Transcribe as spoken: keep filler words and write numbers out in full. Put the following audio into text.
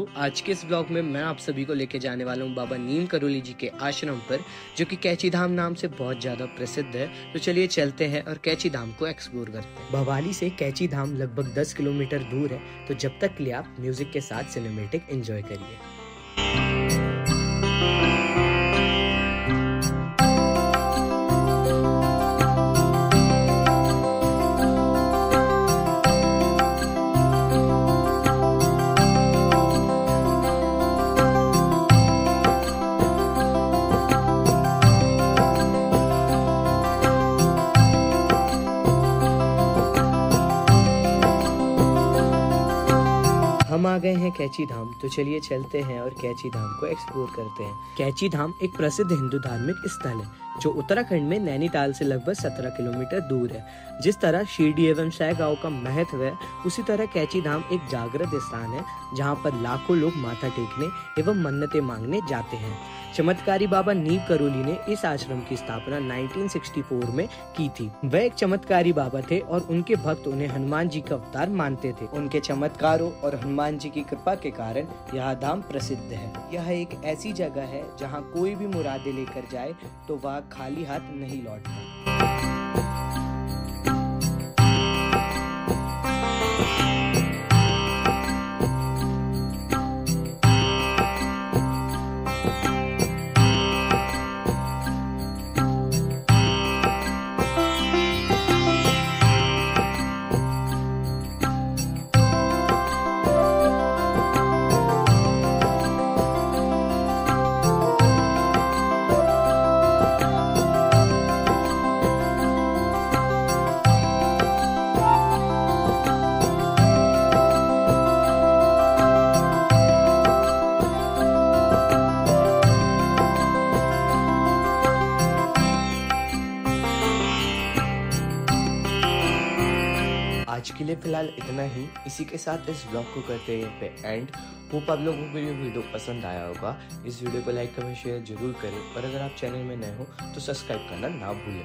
तो आज के इस ब्लॉग में मैं आप सभी को लेके जाने वाला हूँ बाबा नीम करोली जी के आश्रम पर, जो कि कैची धाम नाम से बहुत ज्यादा प्रसिद्ध है। तो चलिए चलते हैं और कैची धाम को एक्सप्लोर करते हैं। भवाली से कैची धाम लगभग दस किलोमीटर दूर है, तो जब तक के लिए आप म्यूजिक के साथ सिनेमेटिक एंजॉय करिए। हम आ गए हैं कैची धाम, तो चलिए चलते हैं और कैची धाम को एक्सप्लोर करते हैं। कैची धाम एक प्रसिद्ध हिंदू धार्मिक स्थल है जो उत्तराखंड में नैनीताल से लगभग सत्रह किलोमीटर दूर है। जिस तरह शिरडी एवं साई गाँव का महत्व है, उसी तरह कैची धाम एक जागृत स्थान है जहाँ पर लाखों लोग माथा टेकने एवं मन्नतें मांगने जाते हैं। चमत्कारी बाबा नीव करोली ने इस आश्रम की स्थापना उन्नीस सौ चौंसठ में की थी। वह एक चमत्कारी बाबा थे और उनके भक्त उन्हें हनुमान जी का अवतार मानते थे। उनके चमत्कारों और हनुमान जी की कृपा के कारण यह धाम प्रसिद्ध है। यह एक ऐसी जगह है जहां कोई भी मुरादे लेकर जाए तो वह खाली हाथ नहीं लौटता। आज के लिए फिलहाल इतना ही। इसी के साथ इस ब्लॉग को करते हैं पे एंड। होप आप लोगों को ये वीडियो पसंद आया होगा। इस वीडियो को लाइक कमेंट शेयर जरूर करें और अगर आप चैनल में नए हो तो सब्सक्राइब करना ना भूलें।